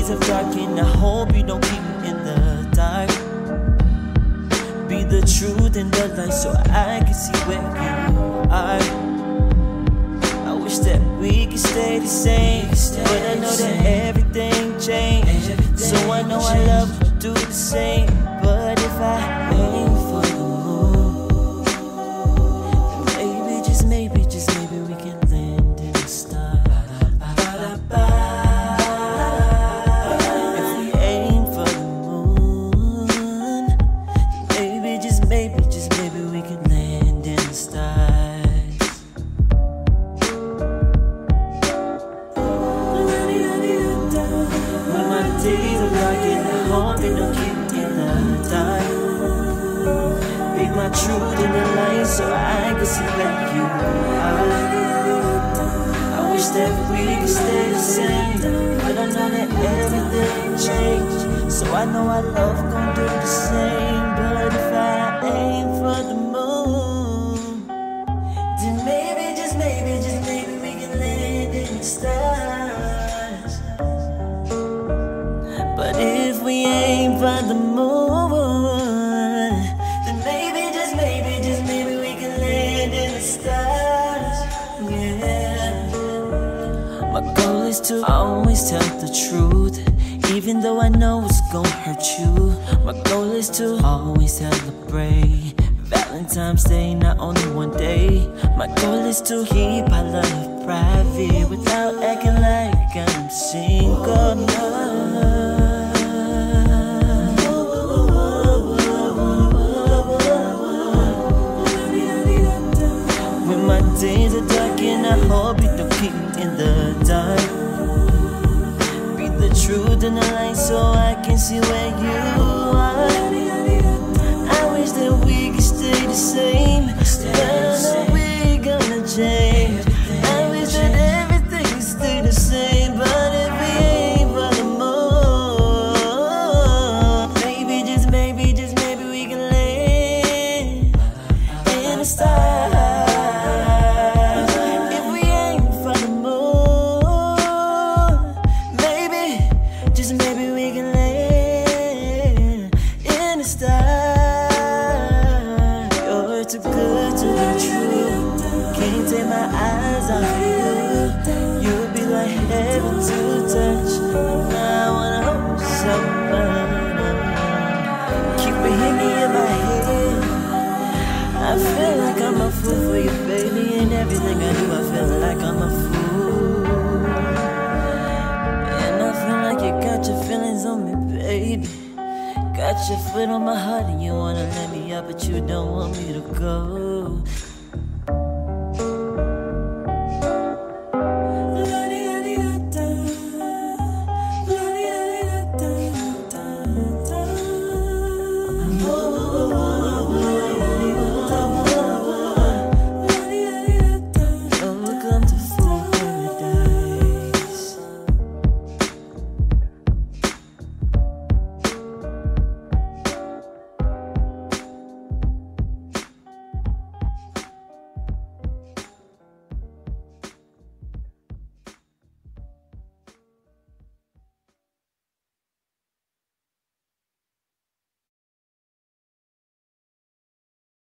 days are dark, and I hope you don't keep me in the dark. Be the truth and the light so I can see where you are. I wish that we could stay the same, but I know that everything changed. So I know I love to do the same, but if I aim for you, maybe, just maybe, just maybe we can land in the stars. If we aim for the moon, maybe, just maybe, just maybe we can land in the stars. When my days are dark and I hope you don't keep me in the dark. Be my truth in the light so I can see where you are. I wish that we could stay the same, but I know that everything changed. So I know our love gon' do the same, but if I aim for the moon, then maybe, just maybe, just maybe we can land in the stars. But if we aim for the moon, then maybe, just maybe we can land in the stars. Yeah. My goal is to always tell the truth, even though I know it's gonna hurt you. My goal is to always celebrate Valentine's Day, not only one day. My goal is to keep our love private without acting like I'm single. No. Days are dark and I hope you don't keep me in the dark. Be the truth in the light so I can see where you are. I wish that we could stay the same, but I know we're gonna change. I wish that everything could stay the same, but if we aim for the moon, maybe, just maybe we can land in the stars. Too good to be true. Can't take my eyes off you. You'll be like heaven to touch. And I wanna hold so much. Keep it hanging in my head. I feel like I'm a fool for you, baby. And everything I do, I feel like I'm a fool. And I feel like you got your feelings on me, baby. Got your foot on my heart and you wanna let me out, but you don't want me to go.